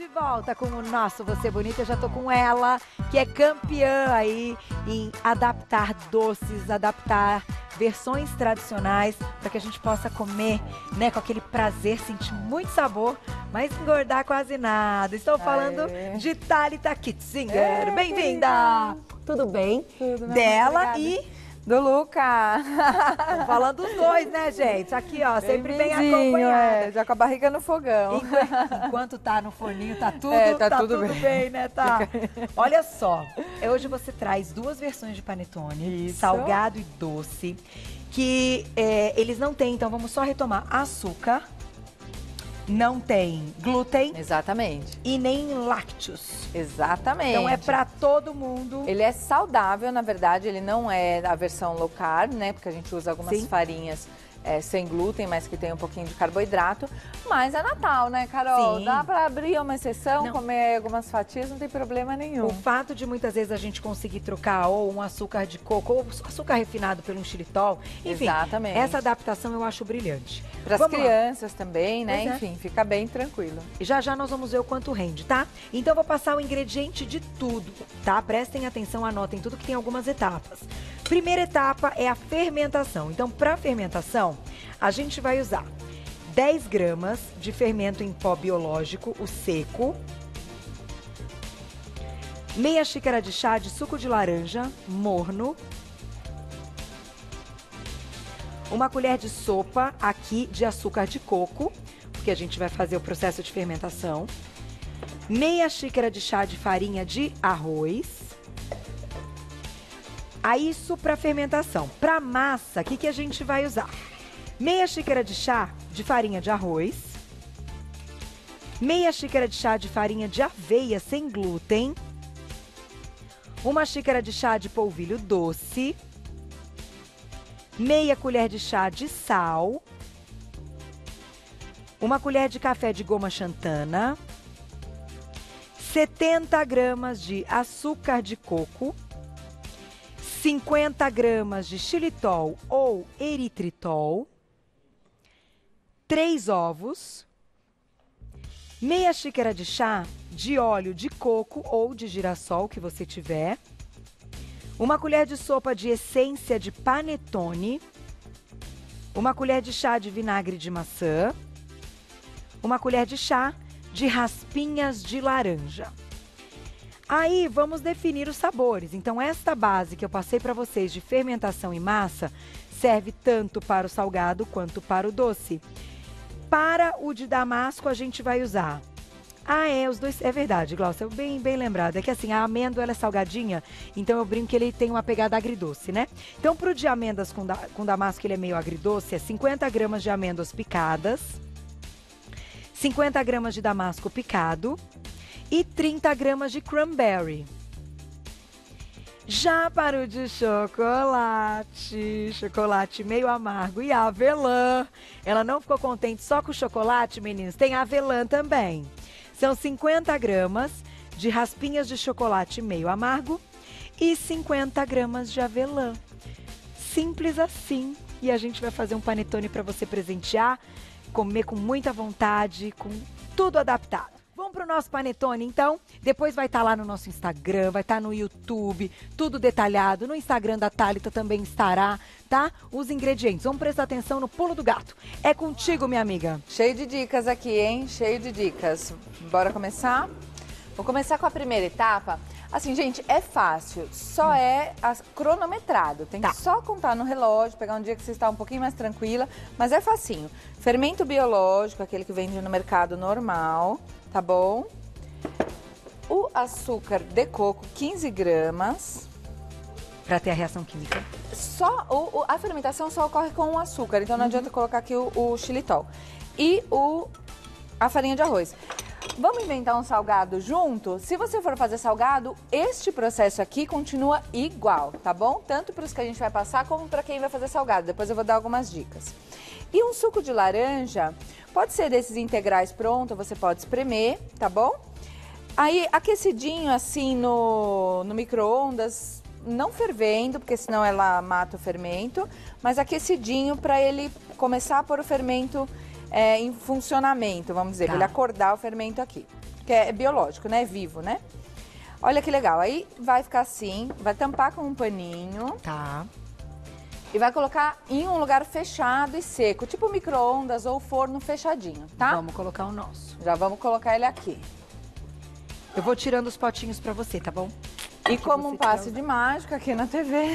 De volta com o nosso Você Bonita, eu já tô com ela, que é campeã aí em adaptar doces, adaptar versões tradicionais para que a gente possa comer, né, com aquele prazer, sentir muito sabor, mas engordar quase nada. Estou falando de Thalita Kitzinger. Bem-vinda! Tudo bem? Tudo bem. Dela e... do Luca. Tô falando os dois, né, gente? Aqui, ó, sempre bem acompanhada. Já com a barriga no fogão. Enquanto tá no forninho, tá tudo, tá tudo bem, né, tá? Olha só, hoje você traz duas versões de panetone, salgado e doce, que eles não têm, então vamos só retomar, açúcar, não tem glúten. Exatamente. E nem lácteos. Exatamente. Então é pra todo mundo. Ele é saudável, na verdade, ele não é a versão low carb, né? Porque a gente usa algumas farinhas sem glúten, mas que tem um pouquinho de carboidrato. Mas é Natal, né, Carol? Sim. Dá pra abrir uma exceção, comer algumas fatias, não tem problema nenhum. O fato de muitas vezes a gente conseguir trocar ou um açúcar de coco ou açúcar refinado pelo um xilitol, enfim, essa adaptação eu acho brilhante. Para as crianças também, né? Enfim, fica bem tranquilo. Já já nós vamos ver o quanto rende, tá? Então eu vou passar o ingrediente de tudo, tá? Prestem atenção, anotem tudo que tem algumas etapas. Primeira etapa é a fermentação. Então, para fermentação, a gente vai usar 10 gramas de fermento em pó biológico, o seco, meia xícara de chá de suco de laranja, morno, uma colher de sopa aqui de açúcar de coco, porque a gente vai fazer o processo de fermentação, meia xícara de chá de farinha de arroz. Aí isso para fermentação. Para massa, o que a gente vai usar? Meia xícara de chá de farinha de arroz, meia xícara de chá de farinha de aveia sem glúten, uma xícara de chá de polvilho doce, meia colher de chá de sal, uma colher de café de goma xantana, 70 gramas de açúcar de coco, 50 gramas de xilitol ou eritritol, 3 ovos, meia xícara de chá de óleo de coco ou de girassol que você tiver, uma colher de sopa de essência de panetone, uma colher de chá de vinagre de maçã, uma colher de chá de raspinhas de laranja. Aí vamos definir os sabores. Então esta base que eu passei para vocês de fermentação e massa serve tanto para o salgado quanto para o doce. Para o de damasco a gente vai usar... Ah, os dois... É verdade, Glaucia, bem lembrado. É que assim, a amêndoa ela é salgadinha, então eu brinco que ele tem uma pegada agridoce, né? Então pro de amêndoas com damasco ele é meio agridoce, é 50 gramas de amêndoas picadas, 50 gramas de damasco picado, e 30 gramas de cranberry. Já para o de chocolate, chocolate meio amargo e avelã. Ela não ficou contente só com o chocolate, meninos, tem avelã também. São 50 gramas de raspinhas de chocolate meio amargo e 50 gramas de avelã. Simples assim. E a gente vai fazer um panetone para você presentear, comer com muita vontade, com tudo adaptado. Vamos pro nosso panetone, então. Depois vai estar lá no nosso Instagram, vai estar no YouTube, tudo detalhado. No Instagram da Thalita também estará, tá? Os ingredientes. Vamos prestar atenção no pulo do gato. É contigo, minha amiga. Cheio de dicas aqui, hein? Cheio de dicas. Bora começar? Vou começar com a primeira etapa. Assim, gente, é fácil, só é cronometrado. Tem que só contar no relógio, pegar um dia que você está um pouquinho mais tranquila, mas é facinho. Fermento biológico, aquele que vende no mercado normal, tá bom? O açúcar de coco, 15 gramas. Pra ter a reação química. Só a fermentação só ocorre com o açúcar, então não adianta colocar aqui o xilitol. E a farinha de arroz. Vamos inventar um salgado junto? Se você for fazer salgado, este processo aqui continua igual, tá bom? Tanto para os que a gente vai passar, como para quem vai fazer salgado. Depois eu vou dar algumas dicas. E um suco de laranja, pode ser desses integrais pronto, você pode espremer, tá bom? Aí, aquecidinho assim no micro-ondas, não fervendo, porque senão ela mata o fermento, mas aquecidinho para ele começar a pôr o fermento em funcionamento, vamos dizer, tá. Pra ele acordar o fermento aqui. Que é biológico, né? É vivo, né? Olha que legal. Aí vai ficar assim, vai tampar com um paninho. Tá. E vai colocar em um lugar fechado e seco, tipo micro-ondas ou forno fechadinho, tá? Vamos colocar o nosso. Já vamos colocar ele aqui. Eu vou tirando os potinhos pra você, tá bom? E como um passe de mágica aqui na TV,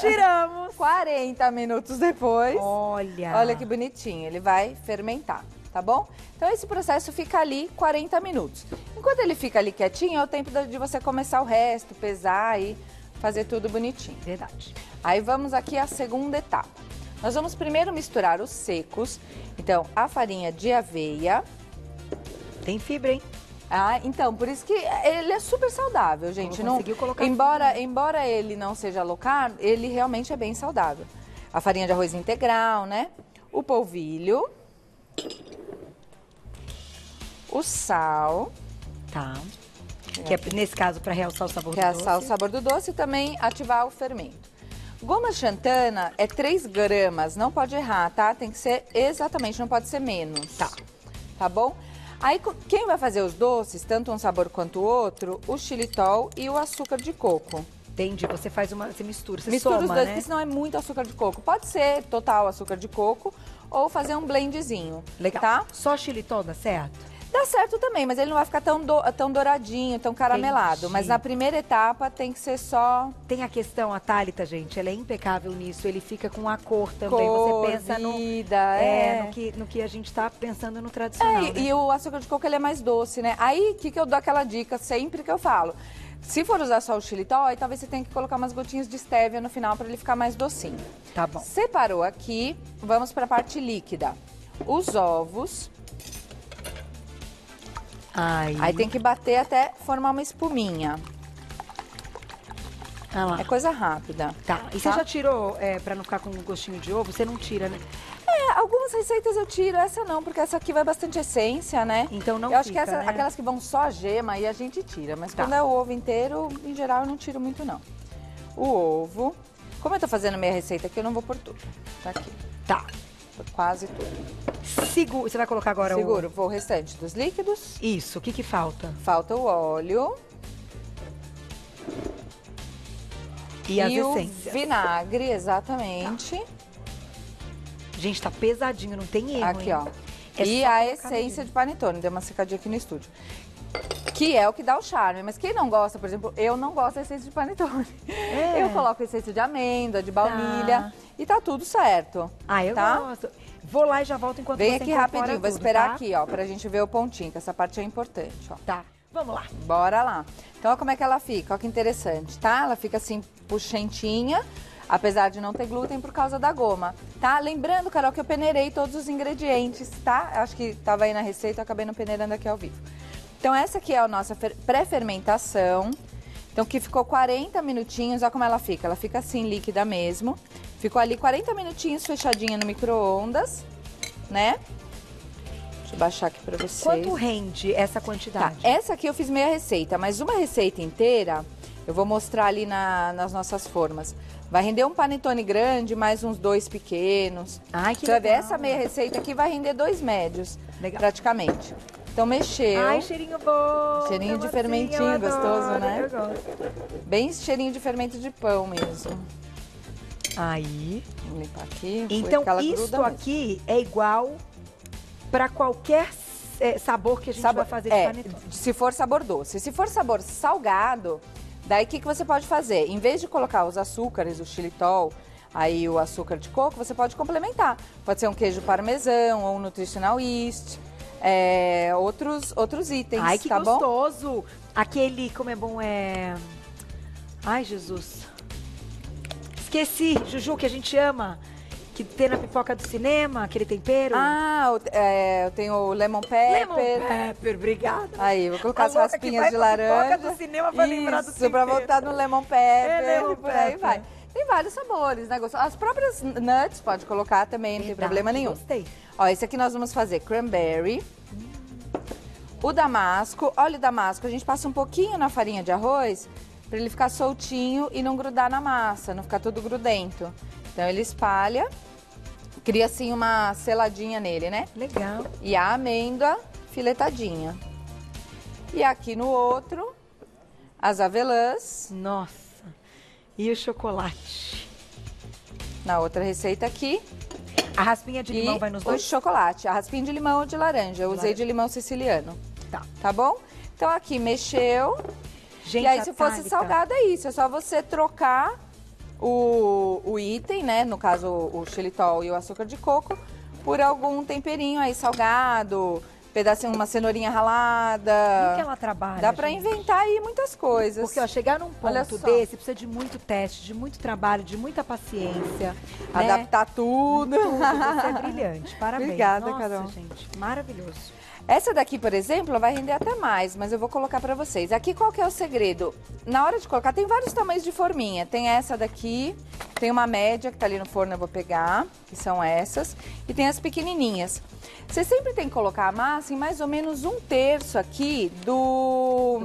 tiramos 40 minutos depois. Olha! Olha que bonitinho, ele vai fermentar, tá bom? Então esse processo fica ali 40 minutos. Enquanto ele fica ali quietinho, é o tempo de você começar o resto, pesar e fazer tudo bonitinho. Verdade. Aí vamos aqui à segunda etapa. Nós vamos primeiro misturar os secos. Então, a farinha de aveia. Tem fibra, hein? Ah, então, por isso que ele é super saudável, gente. Não conseguiu colocar embora ele não seja local, ele realmente é bem saudável. A farinha de arroz integral, né? O polvilho. O sal. Tá. Que é, nesse caso, para realçar o sabor do doce. Realçar o sabor do doce e também ativar o fermento. Goma xantana é 3 gramas, não pode errar, tá? Tem que ser exatamente, não pode ser menos. Tá. Tá bom? Aí, quem vai fazer os doces, tanto um sabor quanto o outro, o xilitol e o açúcar de coco. Entendi, você faz uma, você mistura, você mistura soma, os dois, né? Porque senão é muito açúcar de coco. Pode ser total açúcar de coco ou fazer um blendzinho. Legal. Tá? Só xilitol dá certo? Dá certo também, mas ele não vai ficar tão douradinho, tão caramelado. Entendi. Mas na primeira etapa tem que ser só... Tem a questão, a Thalita, gente, ela é impecável nisso. Ele fica com a cor também. Cor, você pensa no, no que a gente tá pensando no tradicional. É, né? E o açúcar de coco, ele é mais doce, né? Aí, o que eu dou aquela dica sempre que eu falo? Se for usar só o xilitol, aí talvez você tenha que colocar umas gotinhas de estévia no final para ele ficar mais docinho. Tá bom. Separou aqui, vamos para a parte líquida. Os ovos... Aí tem que bater até formar uma espuminha. Ah lá. É coisa rápida. Tá. E tá? Você já tirou, pra não ficar com um gostinho de ovo, você não tira, né? É, algumas receitas eu tiro, essa não, porque essa aqui vai bastante essência, né? Então não eu fica, acho que essa, né? Aquelas que vão só a gema aí a gente tira, mas tá. Quando é o ovo inteiro, em geral eu não tiro muito não. O ovo, como eu tô fazendo minha receita aqui, eu não vou pôr tudo. Tá aqui. Tá. Quase tudo. Seguro. Você vai colocar agora seguro. O restante dos líquidos. Isso. O que que falta? Falta o óleo. E as essências. O vinagre, exatamente. Tá. Gente, tá pesadinho, não tem erro. Aqui, hein? Ó. É e a essência de panetone. Deu uma secadinha aqui no estúdio. Que é o que dá o charme, mas quem não gosta, por exemplo, eu não gosto da essência de panetone. É. Eu coloco essência de amêndoa, de baunilha, tá. E tá tudo certo. Ah, eu tá? gosto. Vou lá e já volto enquanto vem você aqui rapidinho, tudo, vou esperar tá? aqui, ó, pra gente ver o pontinho, que essa parte é importante, ó. Tá, vamos lá. Bora lá. Então, ó como é que ela fica, ó que interessante, tá? Ela fica assim, puxentinha, apesar de não ter glúten por causa da goma, tá? Lembrando, Carol, que eu peneirei todos os ingredientes, tá? Acho que tava aí na receita, eu acabei não peneirando aqui ao vivo. Então, essa aqui é a nossa pré-fermentação. Então, que ficou 40 minutinhos, olha como ela fica. Ela fica assim, líquida mesmo. Ficou ali 40 minutinhos fechadinha no micro-ondas, né? Deixa eu baixar aqui pra vocês. Quanto rende essa quantidade? Tá, essa aqui eu fiz meia receita, mas uma receita inteira, eu vou mostrar ali nas nossas formas. Vai render um panetone grande, mais uns 2 pequenos. Ai, que legal. Você vai ver, essa meia receita aqui vai render 2 médios, legal. Praticamente. Então mexeu. Ai, cheirinho bom. Cheirinho de fermentinho gostoso, né? Eu gosto. Bem cheirinho de fermento de pão mesmo. Aí. Vamos limpar aqui. Então isso aqui é igual para qualquer sabor que a gente vai fazer de panetone. Se for sabor doce. Se for sabor salgado, daí o que você pode fazer? Em vez de colocar os açúcares, o xilitol... Aí o açúcar de coco, você pode complementar. Pode ser um queijo parmesão ou um nutritional yeast. Outros itens, ai, que tá gostoso! Bom? Aquele, como é bom, Ai, Jesus! Esqueci, Juju, que a gente ama, que tem na pipoca do cinema, aquele tempero. Ah, eu tenho o lemon pepper. Lemon pepper, obrigada. Aí, vou colocar as raspinhas de laranja. Pipoca do cinema pra lembrar do tempero. Pra voltar no lemon pepper, lemon pepper. Aí vai. Tem vários sabores, né? As próprias nuts pode colocar também, não tem problema nenhum. Gostei. Ó, esse aqui nós vamos fazer cranberry, o damasco, óleo damasco. A gente passa um pouquinho na farinha de arroz pra ele ficar soltinho e não grudar na massa, não ficar todo grudento. Então ele espalha, Cria assim uma seladinha nele, né? Legal. E a amêndoa filetadinha. E aqui no outro, as avelãs. Nossa! E o chocolate. Na outra receita aqui. A raspinha de limão vai nos dois? O chocolate. A raspinha de limão ou de laranja. Eu usei de limão siciliano. Tá. Tá bom? Então aqui mexeu. Gente, e aí se fosse salgado é isso. É só você trocar o item, né? No caso o xilitol e o açúcar de coco, por algum temperinho aí salgado. Pedacinho, uma cenourinha ralada. O que ela trabalha? Dá pra inventar aí muitas coisas. Porque, ó, chegar num ponto desse, precisa de muito teste, de muito trabalho, de muita paciência. Adaptar tudo. Tudo. Você é brilhante. Parabéns. Obrigada, Carol. Nossa, gente, maravilhoso. Essa daqui, por exemplo, vai render até mais, mas eu vou colocar pra vocês. Aqui, qual que é o segredo? Na hora de colocar, tem vários tamanhos de forminha. Tem essa daqui, tem uma média que tá ali no forno, eu vou pegar, que são essas. E tem as pequenininhas. Você sempre tem que colocar a massa em mais ou menos 1/3 aqui do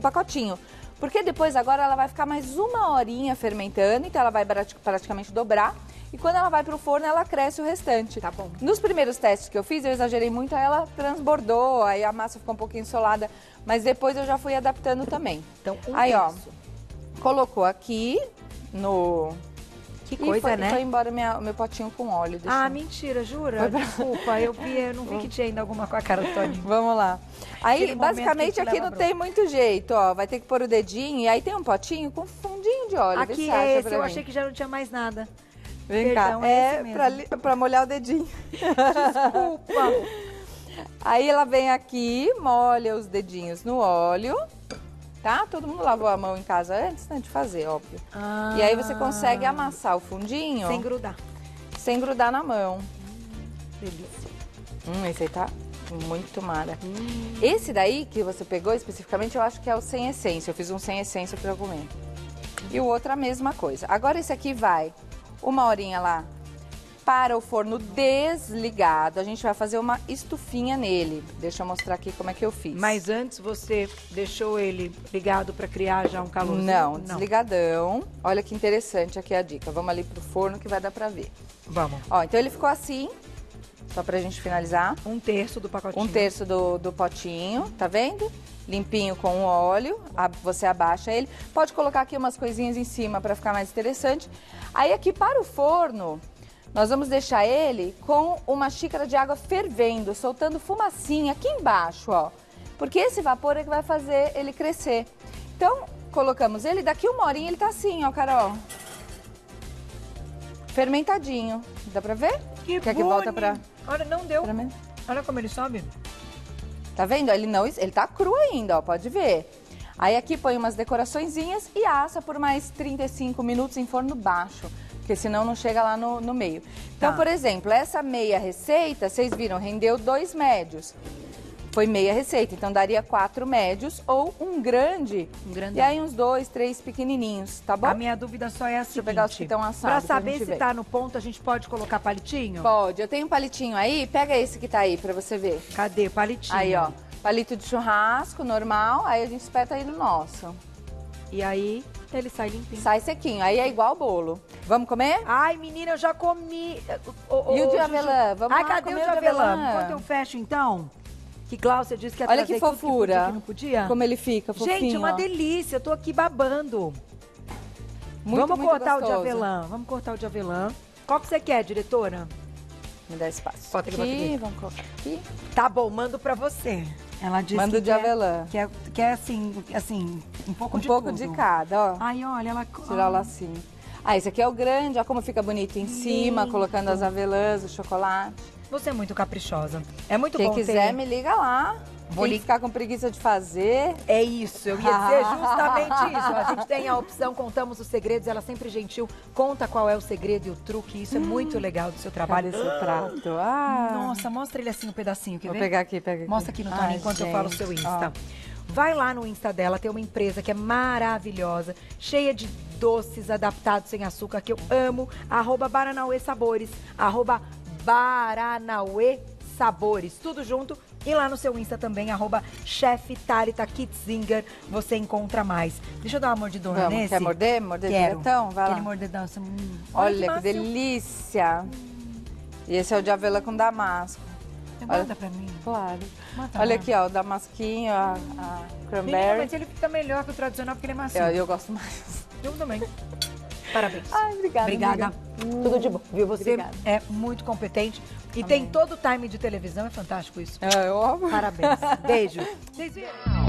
pacotinho. Porque depois, agora, ela vai ficar mais 1 horinha fermentando, então ela vai praticamente dobrar. E quando ela vai pro forno, ela cresce o restante. Tá bom. Nos primeiros testes que eu fiz, eu exagerei muito, aí ela transbordou, aí a massa ficou um pouquinho ensolada. Mas depois eu já fui adaptando também. Então, aí, ó, colocou aqui no... Que coisa, foi, né? Foi embora o meu potinho com óleo. Ah, mentira, jura? Desculpa, eu não vi que tinha ainda alguma com a cara do Toninho. Vamos lá. Aí, basicamente, aqui não tem muito jeito, ó. Vai ter que pôr o dedinho e aí tem um potinho com fundinho de óleo. Aqui é esse, eu achei que já não tinha mais nada. Vem Perdão, cá, é pra molhar o dedinho. Desculpa. Aí ela vem aqui, molha os dedinhos no óleo, tá? Todo mundo lavou a mão em casa antes, né, de fazer, óbvio. E aí você consegue amassar o fundinho. Sem grudar. Sem grudar na mão. Delícia. Esse aí tá muito mara. Esse daí que você pegou especificamente, eu acho que é o sem essência. Eu fiz um sem essência pra eu comer. E o outro a mesma coisa. Agora esse aqui vai... 1 horinha lá para o forno desligado. A gente vai fazer uma estufinha nele. Deixa eu mostrar aqui como é que eu fiz. Mas antes você deixou ele ligado para criar já um calorzinho? Não, desligadão. Olha que interessante aqui a dica. Vamos ali pro forno que vai dar para ver. Vamos. Ó, então ele ficou assim, só pra gente finalizar. 1/3 do pacotinho. 1/3 do potinho, tá vendo? Limpinho com o óleo, você abaixa ele. Pode colocar aqui umas coisinhas em cima para ficar mais interessante. Aí aqui para o forno, nós vamos deixar ele com uma xícara de água fervendo, soltando fumacinha aqui embaixo, ó. Porque esse vapor é que vai fazer ele crescer. Então, colocamos ele, daqui 1 horinha ele tá assim, ó, Carol. Fermentadinho. Dá pra ver? Que quer que volta pra... Olha, não deu. Olha como ele sobe. Tá vendo? Ele tá cru ainda, ó, pode ver. Aí aqui põe umas decoraçõezinhas e assa por mais 35 minutos em forno baixo, porque senão não chega lá no meio. Então, por exemplo, essa meia receita, vocês viram, rendeu 2 médios. Foi meia receita, então daria 4 médios ou um grande. Um grande. E aí uns 2, 3 pequenininhos, tá bom? A minha dúvida só é a seguinte. Deixa eu pegar os que estão assados. Pra saber se tá no ponto, a gente pode colocar palitinho? Pode. Eu tenho um palitinho aí. Pega esse que tá aí pra você ver. Cadê? Palitinho. Aí, ó. Palito de churrasco, normal. Aí a gente espeta aí no nosso. E aí ele sai limpinho. Sai sequinho. Aí é igual bolo. Vamos comer? Ai, menina, eu já comi. E o de avelã? Vamos lá, cadê o de avelã? Enquanto eu fecho, então... Que Cláudia disse que ia trazer. Olha que fofura. Que não podia. Como ele fica, fofinho. Gente, uma delícia. Eu tô aqui babando. Muito, vamos muito cortar gostoso. O de avelã. Vamos cortar o de avelã. Qual que você quer, diretora? Me dá espaço. Bota aqui, vamos colocar aqui. Tá bom, mando pra você. Ela disse mando que de avelã. Quer assim, um pouco de cada, ó. Ai, olha, ela... Tirar o lacinho. Ah, esse aqui é o grande. Olha como fica bonito em cima, colocando as avelãs, o chocolate. Você é muito caprichosa. É muito bom. Quem quiser, me liga lá. Vou ficar com preguiça de fazer. É isso, eu ia dizer justamente isso. A gente tem a opção, contamos os segredos, ela sempre gentil, conta qual é o segredo e o truque. Isso é muito legal do seu trabalho, esse prato. Nossa, mostra ele assim, um pedacinho, quer ver? Vou pegar aqui, pega aqui. Mostra aqui no Toninho, enquanto eu falo o seu Insta. Vai lá no Insta dela, tem uma empresa que é maravilhosa, cheia de doces adaptados sem açúcar, que eu amo. @Baranauê Sabores, Baranauê Sabores, tudo junto. E lá no seu Insta também, @chef Thalita Kitzinger, você encontra mais. Deixa eu dar uma mordidona nesse. Quer morder? Morder diretão? Vai lá. Aquele mordedão. Olha que delícia. E esse é o de avelã com damasco. Manda pra mim. Claro. Mata. Olha aqui, ó, o damasquinho, a cranberry. Mas ele fica melhor que o tradicional porque ele é macio. Eu gosto mais. Eu também. Parabéns. Ai, obrigada. Obrigada. Tudo de bom, viu? Você é muito competente. E tem todo o time de televisão, é fantástico isso. Eu amo. Parabéns. Beijo. Vocês viram?